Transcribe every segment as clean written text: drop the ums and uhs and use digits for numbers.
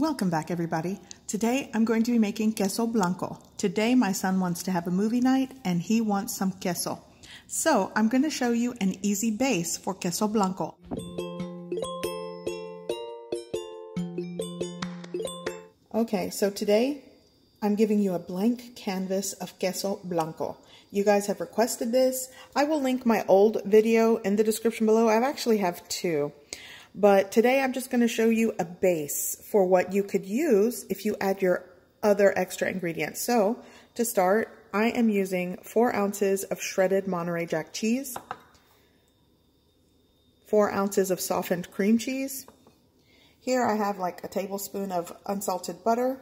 Welcome back, everybody. Today I'm going to be making queso blanco. Today my son wants to have a movie night and he wants some queso. So I'm going to show you an easy base for queso blanco. Okay, so today I'm giving you a blank canvas of queso blanco. You guys have requested this. I will link my old video in the description below. I actually have two. But today I'm just going to show you a base for what you could use if you add your other extra ingredients. So to start, I am using 4 ounces of shredded Monterey Jack cheese, 4 ounces of softened cream cheese. Here I have like a tablespoon of unsalted butter,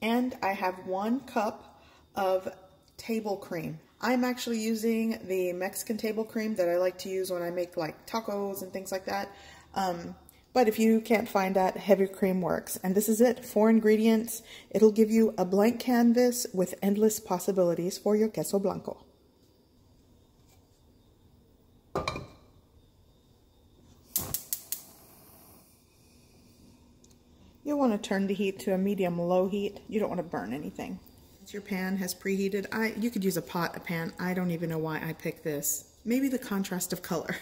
and I have 1 cup of table cream. I'm actually using the Mexican table cream that I like to use when I make like tacos and things like that. But if you can't find that, heavy cream works. And this is it, 4 ingredients. It'll give you a blank canvas with endless possibilities for your queso blanco. You'll want to turn the heat to a medium-low heat. You don't want to burn anything. Once your pan has preheated, you could use a pot, a pan. I don't even know why I picked this. Maybe the contrast of color.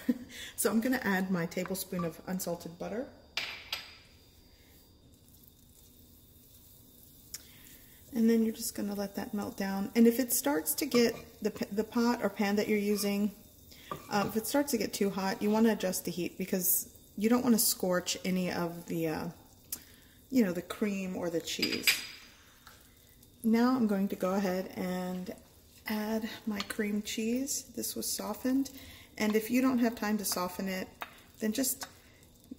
So I'm going to add my tablespoon of unsalted butter. And then you're just going to let that melt down. And if it starts to get, the pot or pan that you're using, if it starts to get too hot, you want to adjust the heat because you don't want to scorch any of the, you know, the cream or the cheese. Now I'm going to go ahead and add my cream cheese. This was softened, and if you don't have time to soften it, then just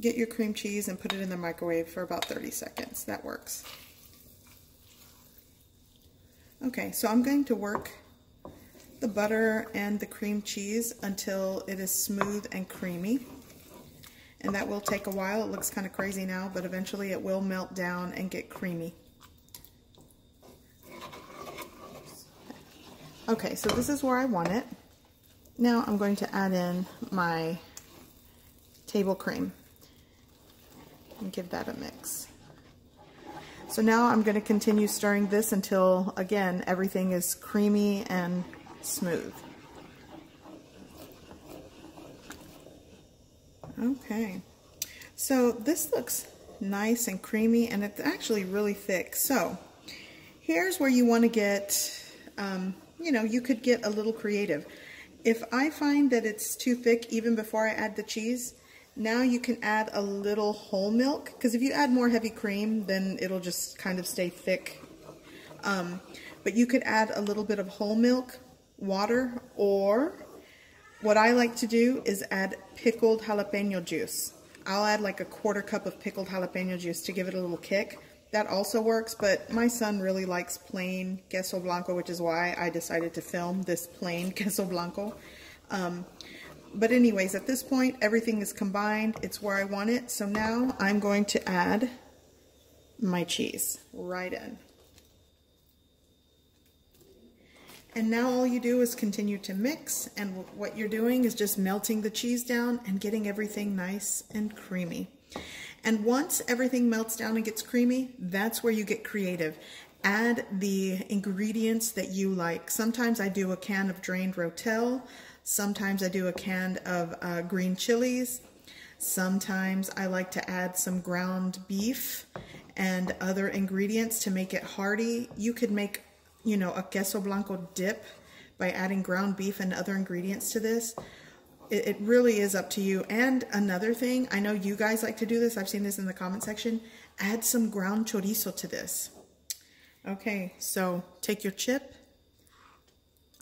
get your cream cheese and put it in the microwave for about 30 seconds. That works. Okay, so I'm going to work the butter and the cream cheese until it is smooth and creamy, and that will take a while. It looks kind of crazy now, but eventually it will melt down and get creamy. Okay, so this is where I want it. Now I'm going to add in my table cream and give that a mix. So now I'm going to continue stirring this until, again, everything is creamy and smooth. Okay, so this looks nice and creamy, and it's actually really thick. So here's where you want to get, you know, you could get a little creative. If I find that it's too thick even before I add the cheese, now you can add a little whole milk, because if you add more heavy cream, then it'll just kind of stay thick. But you could add a little bit of whole milk, water, or what I like to do is add pickled jalapeno juice. I'll add like a 1/4 cup of pickled jalapeno juice to give it a little kick. That also works, but my son really likes plain queso blanco, which is why I decided to film this plain queso blanco. But anyways, at this point, everything is combined. It's where I want it. So now I'm going to add my cheese right in. And now all you do is continue to mix, and what you're doing is just melting the cheese down and getting everything nice and creamy. And once everything melts down and gets creamy, that's where you get creative. Add the ingredients that you like. Sometimes I do a can of drained Rotel. Sometimes I do a can of green chilies. Sometimes I like to add some ground beef and other ingredients to make it hearty. You could make, you know, a queso blanco dip by adding ground beef and other ingredients to this. It really is up to you. And another thing, I know you guys like to do this. I've seen this in the comment section. Add some ground chorizo to this. Okay, so take your chip.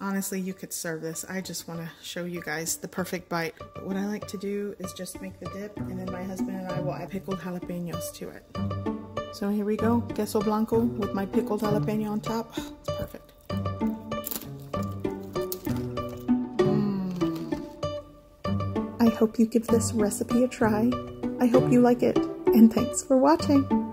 Honestly, you could serve this. I just want to show you guys the perfect bite. But what I like to do is just make the dip, and then my husband and I will add pickled jalapenos to it. So here we go, queso blanco with my pickled jalapeno on top. It's perfect. I hope you give this recipe a try. I hope you like it, and thanks for watching.